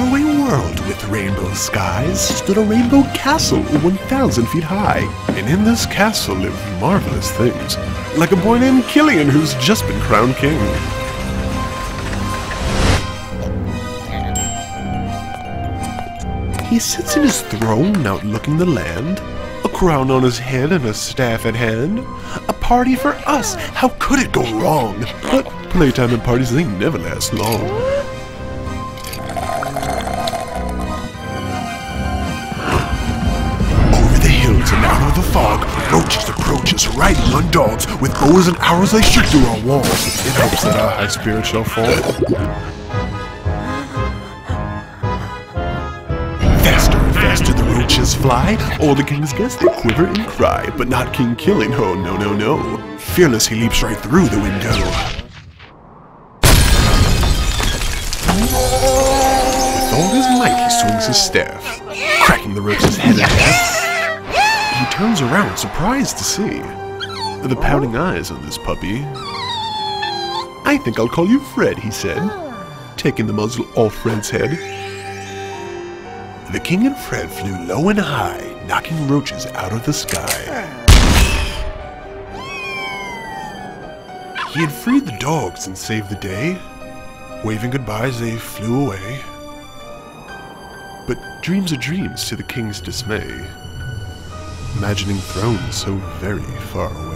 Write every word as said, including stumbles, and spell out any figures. faraway world with rainbow skies stood a rainbow castle one thousand feet high. And in this castle lived marvelous things, like a boy named Killian who's just been crowned king. He sits in his throne outlooking the land, a crown on his head and a staff at hand. A party for us, how could it go wrong? But playtime and parties, they never last long. Over the hills and out of the fog, roaches approach us riding on dogs. With bows and arrows they shoot through our walls, in hopes that our high spirits shall fall. Faster and faster the roaches fly, all the king's guests they quiver and cry. But not King Killian, oh no no no. Fearless he leaps right through the window. With all his might, he swings his staff, cracking the roach's head in half. He turns around, surprised to see the pouting eyes on this puppy. "I think I'll call you Fred," he said, taking the muzzle off Fred's head. The king and Fred flew low and high, knocking roaches out of the sky. He had freed the dogs and saved the day. Waving goodbyes, they flew away. But dreams are dreams to the king's dismay, imagining thrones so very far away.